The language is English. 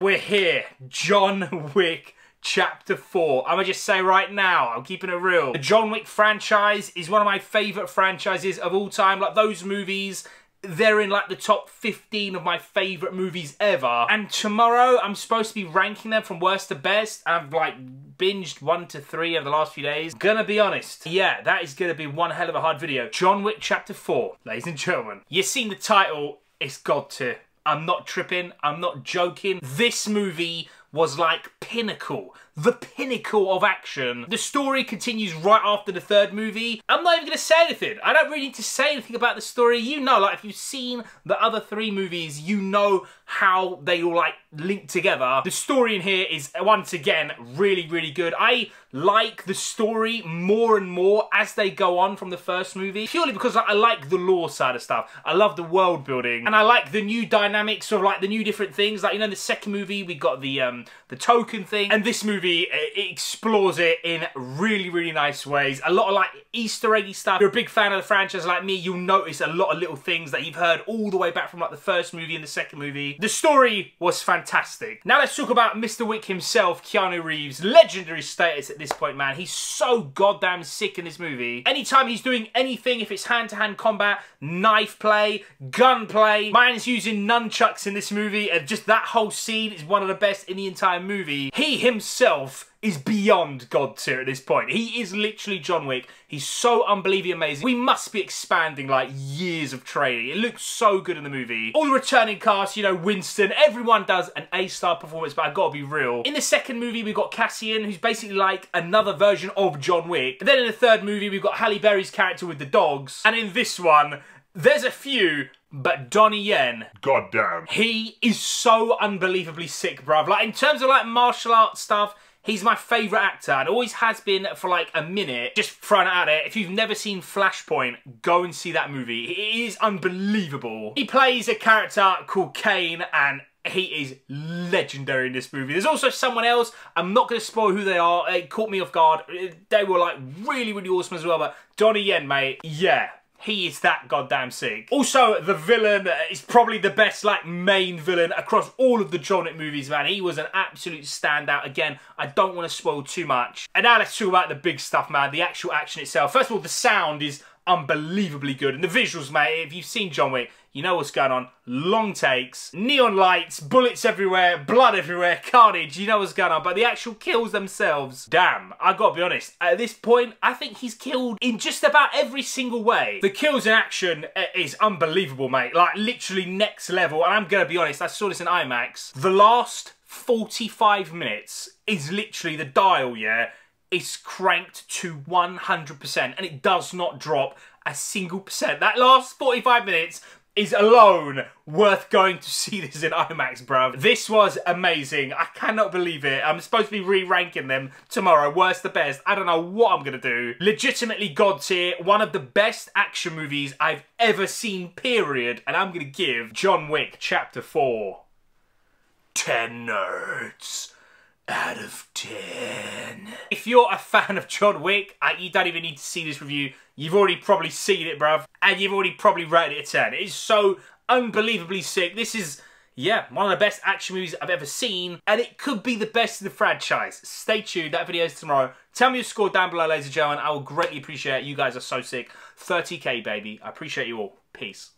We're here, John Wick Chapter 4. I'ma just say right now, I'm keeping it real. The John Wick franchise is one of my favourite franchises of all time. Like, those movies, they're in like the top 15 of my favourite movies ever. And tomorrow, I'm supposed to be ranking them from worst to best. I've like binged 1 to 3 over the last few days. Gonna be honest, yeah, that is gonna be one hell of a hard video. John Wick Chapter 4, ladies and gentlemen. You've seen the title, it's got to. I'm not tripping, I'm not joking. This movie was like pinnacle, the pinnacle of action. The story continues right after the third movie. I'm not even gonna say anything. I don't really need to say anything about the story. You know, like, if you've seen the other three movies, you know how they all like link together. The story in here is, once again, really, really good. I like the story more and more as they go on from the first movie, purely because like, I like the lore side of stuff. I love the world building, and I like the new dynamics of like the new different things. Like, you know, the second movie, we got the token thing, and this movie, it explores it in really, really nice ways. A lot of like Easter eggy stuff. If you're a big fan of the franchise like me, you'll notice a lot of little things that you've heard all the way back from like the first movie and the second movie. The story was fantastic. Now let's talk about Mr. Wick himself, Keanu Reeves. Legendary status at this point, man. He's so goddamn sick in this movie. Anytime he's doing anything, if it's hand-to-hand combat, knife play, gun play, man's using nunchucks in this movie, and just that whole scene is one of the best in the entire movie. He himself is beyond god tier at this point. He is literally John Wick. He's so unbelievably amazing. We must be expanding like years of training. It looks so good in the movie. All the returning cast, you know, Winston, everyone does an A-star performance, but I gotta be real. In the second movie, we've got Cassian, who's basically like another version of John Wick. And then in the third movie, we've got Halle Berry's character with the dogs. And in this one, there's a few, but Donnie Yen, goddamn, he is so unbelievably sick, bruv. Like, in terms of like martial arts stuff, he's my favourite actor, and always has been for like a minute. Just throwing it out there, if you've never seen Flashpoint, go and see that movie. It is unbelievable. He plays a character called Kane, and he is legendary in this movie. There's also someone else, I'm not going to spoil who they are, it caught me off guard. They were like really, really awesome as well, but Donnie Yen, mate, yeah. He is that goddamn sick. Also, the villain is probably the best, like, main villain across all of the John Wick movies, man. He was an absolute standout. Again, I don't want to spoil too much. And now let's talk about the big stuff, man. The actual action itself. First of all, the sound is unbelievably good. And the visuals, mate, if you've seen John Wick, you know what's going on. Long takes, neon lights, bullets everywhere, blood everywhere, carnage, you know what's going on. But the actual kills themselves, damn, I gotta be honest. At this point, I think he's killed in just about every single way. The kills in action is unbelievable, mate. Like, literally next level. And I'm gonna be honest, I saw this in IMAX. The last 45 minutes is literally the dial, yeah? It's cranked to 100%, and it does not drop a single percent. That last 45 minutes is alone worth going to see this in IMAX, bruv. This was amazing. I cannot believe it. I'm supposed to be re-ranking them tomorrow, worst to best. I don't know what I'm gonna do. Legitimately god tier, one of the best action movies I've ever seen, period. And I'm gonna give John Wick Chapter 4 10 nerds out of 10. If you're a fan of John Wick, you don't even need to see this review. You've already probably seen it, bruv. And you've already probably rated it a 10. It is so unbelievably sick. This is, yeah, one of the best action movies I've ever seen. And it could be the best in the franchise. Stay tuned. That video is tomorrow. Tell me your score down below, ladies and gentlemen. I will greatly appreciate it. You guys are so sick. 30K, baby. I appreciate you all. Peace.